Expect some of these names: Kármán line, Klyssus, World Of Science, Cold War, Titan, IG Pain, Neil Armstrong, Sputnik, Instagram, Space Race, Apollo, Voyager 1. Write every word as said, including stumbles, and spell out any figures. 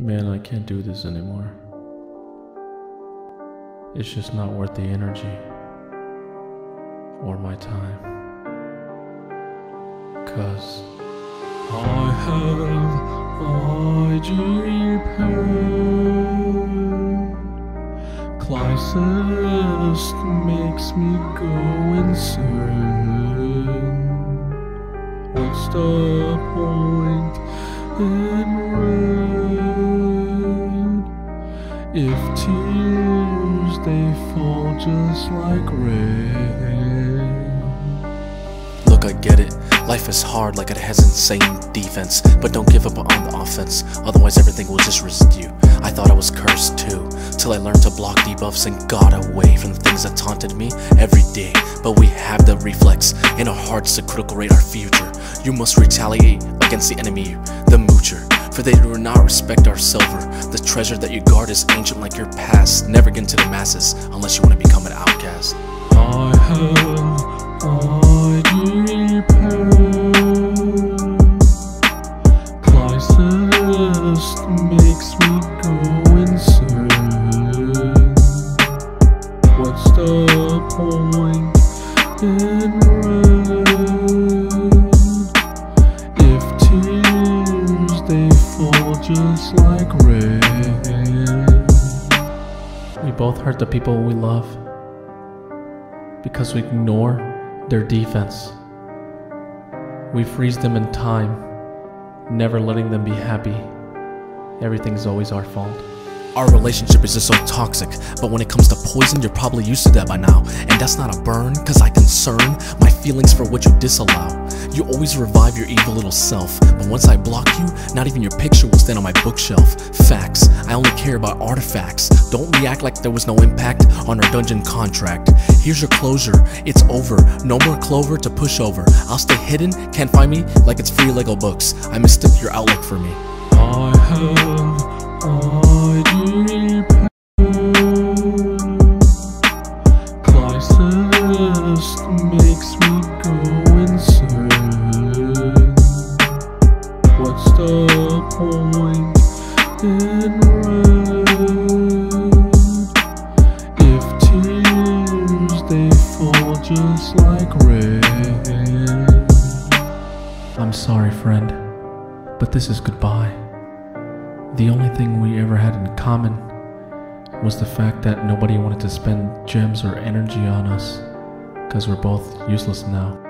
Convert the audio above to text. Man, I can't do this anymore. It's just not worth the energy or my time. 'Cause I have I G pain. Klyssus makes me go insane. What's the point in rain if tears they fall just like rain? Look, I get it. Life is hard, like it has insane defense, but don't give up on the offense, otherwise everything will just resist you. I thought I was cursed too, till I learned to block debuffs and got away from the things that taunted me every day. But we have the reflex in our hearts to critical rate our future. You must retaliate against the enemy, the moocher, for they do not respect our silver. The treasure that you guard is ancient like your past. Never get into the masses unless you want to become an outcast. I have I G Pain. Makes me go insane. What's the point in rain if tears they fall just like rain? We both hurt the people we love because we ignore their defense. We freeze them in time, never letting them be happy. Everything's always our fault. Our relationship is just so toxic, but when it comes to poison, you're probably used to that by now. And that's not a burn, cause I concern my feelings for what you disallow. You always revive your evil little self, but once I block you, not even your picture will stand on my bookshelf. Facts, I only care about artifacts. Don't react like there was no impact on our dungeon contract. Here's your closure, it's over. No more clover to push over. I'll stay hidden, can't find me like it's free Lego books. I mistook your outlook for me. I have I G pain. Klyssus makes me go insane. What's the point in rain if tears they fall just like rain? I'm sorry, friend, but this is goodbye. The only thing we ever had in common was the fact that nobody wanted to spend gems or energy on us, because we're both useless now.